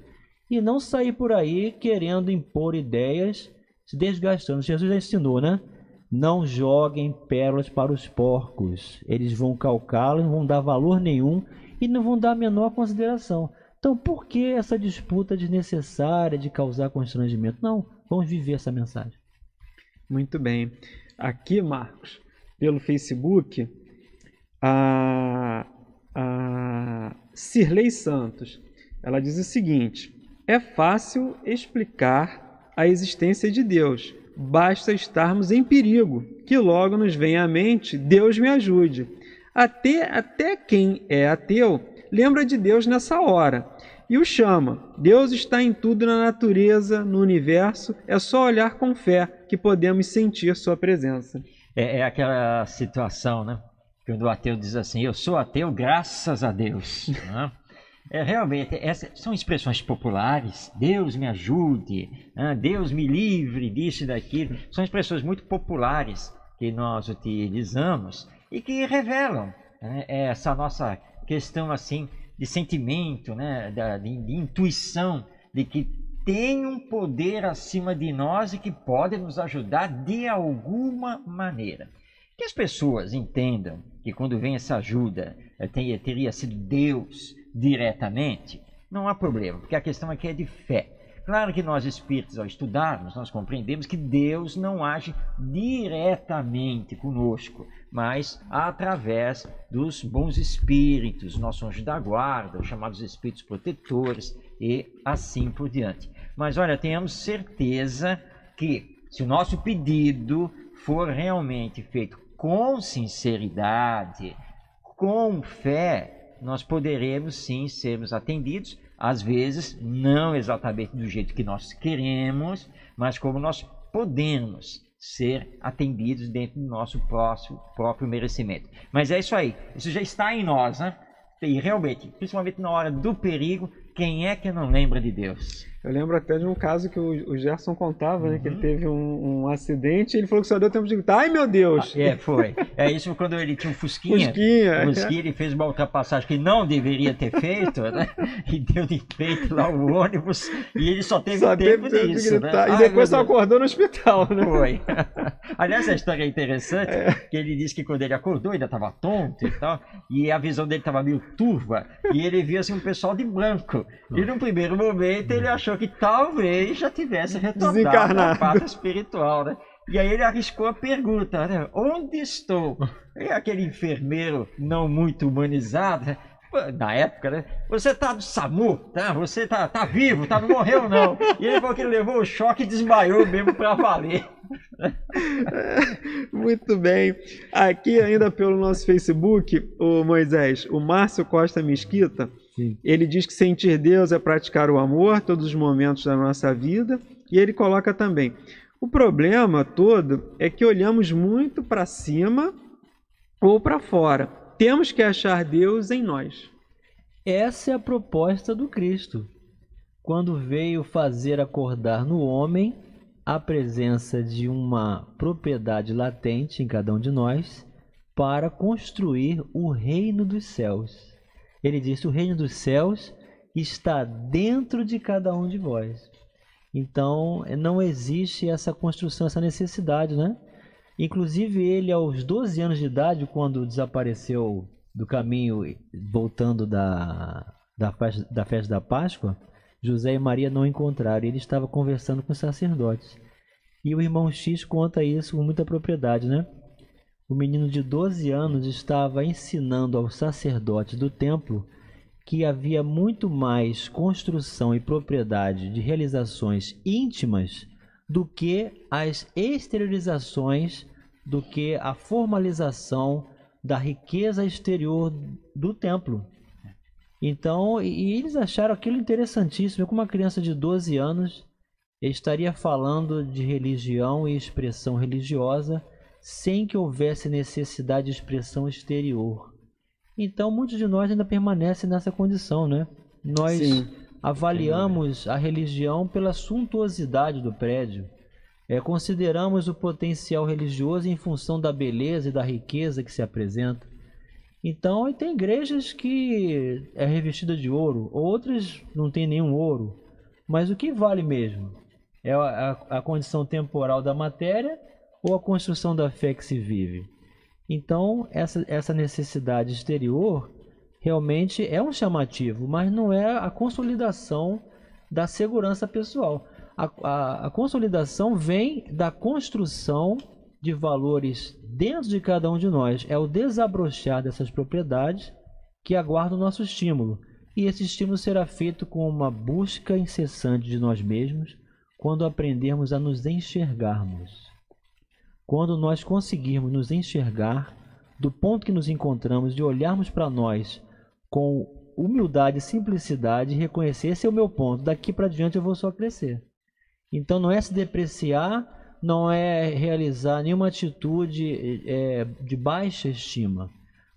E não sair por aí querendo impor ideias, se desgastando. Jesus já ensinou, né? Não joguem pérolas para os porcos. Eles vão calcá-las, não vão dar valor nenhum e não vão dar a menor consideração. Então, por que essa disputa desnecessária de causar constrangimento? Não, vamos viver essa mensagem. Muito bem. Aqui, Marcos, pelo Facebook, a Cirlei Santos, ela diz o seguinte: é fácil explicar a existência de Deus, basta estarmos em perigo, que logo nos vem à mente, Deus me ajude. Até quem é ateu lembra de Deus nessa hora e o chama. Deus está em tudo, na natureza, no universo. É só olhar com fé que podemos sentir sua presença. É aquela situação, né? Quando o ateu diz assim: eu sou ateu graças a Deus. Né? Realmente, essas são expressões populares. Deus me ajude, né? Deus me livre disso e daquilo. São expressões muito populares que nós utilizamos e que revelam, né, essa nossa questão assim de sentimento, né, de intuição de que tem um poder acima de nós e que pode nos ajudar de alguma maneira. Que as pessoas entendam que quando vem essa ajuda teria sido Deus diretamente, Não há problema, porque a questão aqui é de fé. Claro que nós espíritas, ao estudarmos, nós compreendemos que Deus não age diretamente conosco, mas através dos bons espíritos, nosso anjo da guarda, os chamados espíritos protetores e assim por diante. Mas olha, tenhamos certeza que se o nosso pedido for realmente feito com sinceridade, com fé, nós poderemos sim sermos atendidos. Às vezes, não exatamente do jeito que nós queremos, mas como nós podemos ser atendidos dentro do nosso próprio merecimento. Mas é isso aí, isso já está em nós, né? E realmente, principalmente na hora do perigo, quem é que não lembra de Deus? Eu lembro até de um caso que o Gerson contava, né? Que ele teve um acidente e ele falou que só deu tempo de gritar, ai meu Deus! Foi. É isso quando ele tinha um Fusquinha. Fusquinha, ele fez uma ultrapassagem que não deveria ter feito, né? E deu de peito lá o ônibus e ele só teve tempo disso, de gritar. Né? E depois só acordou no hospital, né? Foi. Aliás, a história é interessante, que ele disse que quando ele acordou ainda estava tonto e tal, e a visão dele estava meio turva, e ele via assim um pessoal de branco. E no primeiro momento ele achou que talvez já tivesse retornado à pátria espiritual, né? E aí ele arriscou a pergunta, né? Onde estou? E aquele enfermeiro não muito humanizado, né? Na época, né? Você tá do SAMU, tá? Você tá vivo, tá? Não morreu não. E ele falou que ele levou o choque e desmaiou mesmo para valer. Muito bem. Aqui ainda pelo nosso Facebook, o Moisés, o Márcio Costa Mesquita, sim, ele diz que sentir Deus é praticar o amor todos os momentos da nossa vida. E ele coloca também, o problema todo é que olhamos muito para cima ou para fora. Temos que achar Deus em nós. Essa é a proposta do Cristo, quando veio fazer acordar no homem a presença de uma propriedade latente em cada um de nós para construir o reino dos céus. Ele disse, o reino dos céus está dentro de cada um de vós. Então, não existe essa construção, essa necessidade, né? Inclusive, ele aos 12 anos de idade, quando desapareceu do caminho, voltando da festa da Páscoa, José e Maria não encontraram. Ele estava conversando com os sacerdotes. E o irmão X conta isso com muita propriedade, né? O menino de 12 anos estava ensinando aos sacerdotes do templo que havia muito mais construção e propriedade de realizações íntimas do que as exteriorizações, do que a formalização da riqueza exterior do templo. Então, e eles acharam aquilo interessantíssimo, como uma criança de 12 anos estaria falando de religião e expressão religiosa sem que houvesse necessidade de expressão exterior. Então, muitos de nós ainda permanecem nessa condição, né? Nós avaliamos a religião pela suntuosidade do prédio. Consideramos o potencial religioso em função da beleza e da riqueza que se apresenta. Então, tem igrejas que é revestida de ouro, outras não tem nenhum ouro. Mas o que vale mesmo? É a condição temporal da matéria ou a construção da fé que se vive. Então, essa necessidade exterior realmente é um chamativo, mas não é a consolidação da segurança pessoal. A consolidação vem da construção de valores dentro de cada um de nós. É o desabrochar dessas propriedades que aguarda o nosso estímulo. E esse estímulo será feito com uma busca incessante de nós mesmos quando aprendermos a nos enxergarmos. Quando nós conseguirmos nos enxergar do ponto que nos encontramos, de olharmos para nós com humildade e simplicidade e reconhecer, esse é o meu ponto, daqui para diante eu vou só crescer. Então não é se depreciar, não é realizar nenhuma atitude de baixa estima,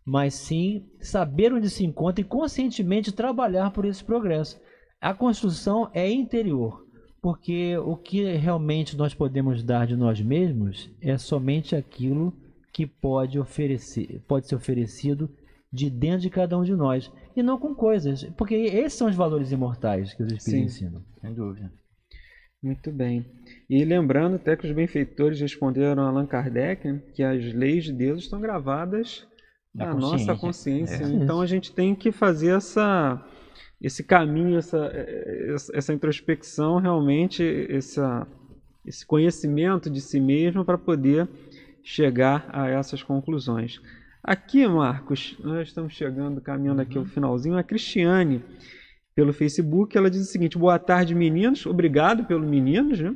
mas sim saber onde se encontra e conscientemente trabalhar por esse progresso. A construção é interior. Porque o que realmente nós podemos dar de nós mesmos é somente aquilo que pode ser oferecido de dentro de cada um de nós. E não com coisas, porque esses são os valores imortais que os Espíritos ensinam. Sem dúvida. Muito bem. E lembrando até que os benfeitores responderam a Allan Kardec, né, que as leis de Deus estão gravadas na nossa consciência. Então a gente tem que fazer essa... esse caminho, essa introspecção, realmente esse conhecimento de si mesmo para poder chegar a essas conclusões. Aqui, Marcos, nós estamos chegando, caminhando aqui ao finalzinho. A Cristiane, pelo Facebook, ela diz o seguinte: boa tarde, meninos. Obrigado pelo meninos, né?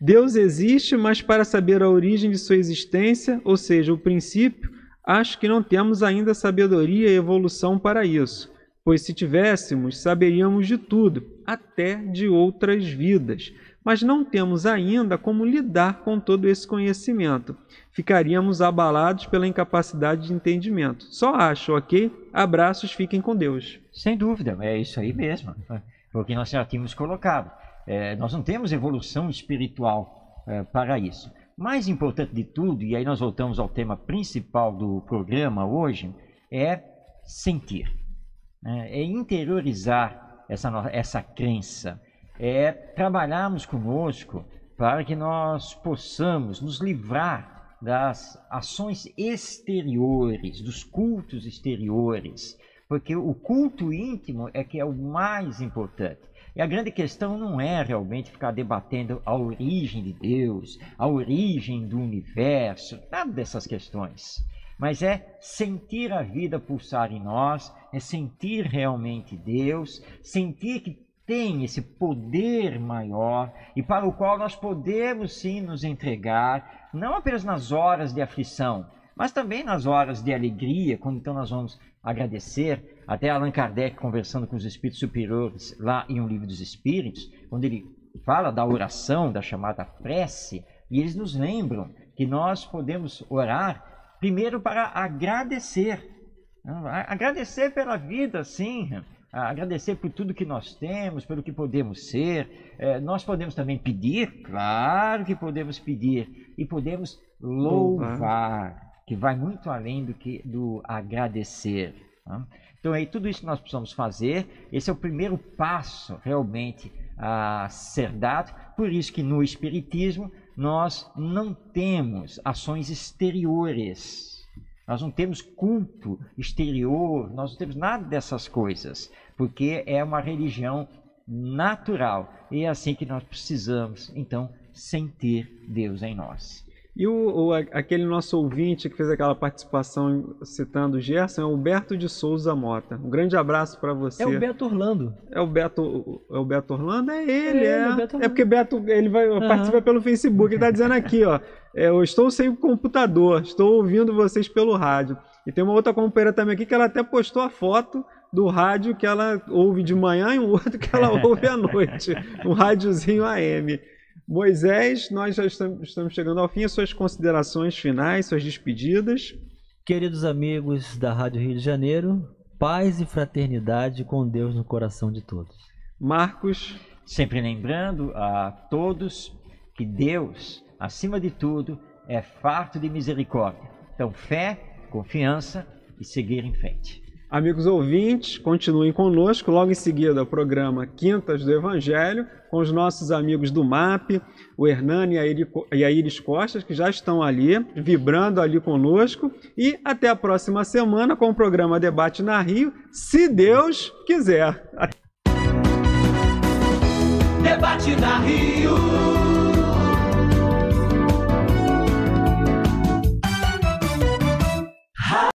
Deus existe, mas para saber a origem de sua existência, ou seja, o princípio, acho que não temos ainda sabedoria e evolução para isso, pois se tivéssemos, saberíamos de tudo, até de outras vidas. Mas não temos ainda como lidar com todo esse conhecimento. Ficaríamos abalados pela incapacidade de entendimento. Só acho, ok? Abraços, fiquem com Deus. Sem dúvida, é isso aí mesmo. Foi o que nós já tínhamos colocado. Nós não temos evolução espiritual para isso. Mais importante de tudo, e aí nós voltamos ao tema principal do programa hoje, é sentir. É interiorizar essa crença. É trabalharmos conosco para que nós possamos nos livrar das ações exteriores, dos cultos exteriores, porque o culto íntimo é que é o mais importante. E a grande questão não é realmente ficar debatendo a origem de Deus, a origem do universo, nada dessas questões. Mas é sentir a vida pulsar em nós, é sentir realmente Deus, sentir que tem esse poder maior e para o qual nós podemos sim nos entregar, não apenas nas horas de aflição, mas também nas horas de alegria, quando então nós vamos agradecer. Até Allan Kardec, conversando com os espíritos superiores lá em Um Livro dos Espíritos, quando ele fala da oração, da chamada prece, e eles nos lembram que nós podemos orar primeiro para agradecer. Agradecer pela vida, sim. Agradecer por tudo que nós temos, pelo que podemos ser. Nós podemos também pedir, claro que podemos pedir. E podemos louvar, que vai muito além do agradecer. Então, aí, tudo isso que nós precisamos fazer, esse é o primeiro passo realmente a ser dado. Por isso que no Espiritismo nós não temos ações exteriores, nós não temos culto exterior, nós não temos nada dessas coisas, porque é uma religião natural e é assim que nós precisamos, então, sentir Deus em nós. E aquele nosso ouvinte que fez aquela participação citando o Gerson é o Humberto de Souza Mota. Um grande abraço para você. É o Beto Orlando. É o Beto Orlando? É ele, é porque Beto ele vai participar pelo Facebook. Ele está dizendo aqui, ó, eu estou sem o computador, estou ouvindo vocês pelo rádio. E tem uma outra companheira também aqui que ela até postou a foto do rádio que ela ouve de manhã e um outro que ela ouve à noite. Um rádiozinho AM. Moisés, nós já estamos chegando ao fim. As suas considerações finais, suas despedidas. Queridos amigos da Rádio Rio de Janeiro, paz e fraternidade com Deus no coração de todos. Marcos, sempre lembrando a todos que Deus, acima de tudo, é farto de misericórdia. Então, fé, confiança e seguir em frente. Amigos ouvintes, continuem conosco. Logo em seguida, o programa Quintas do Evangelho, com os nossos amigos do MAP, o Hernani e a Iris Costas, que já estão ali, vibrando ali conosco. E até a próxima semana com o programa Debate na Rio, se Deus quiser. Debate na Rio.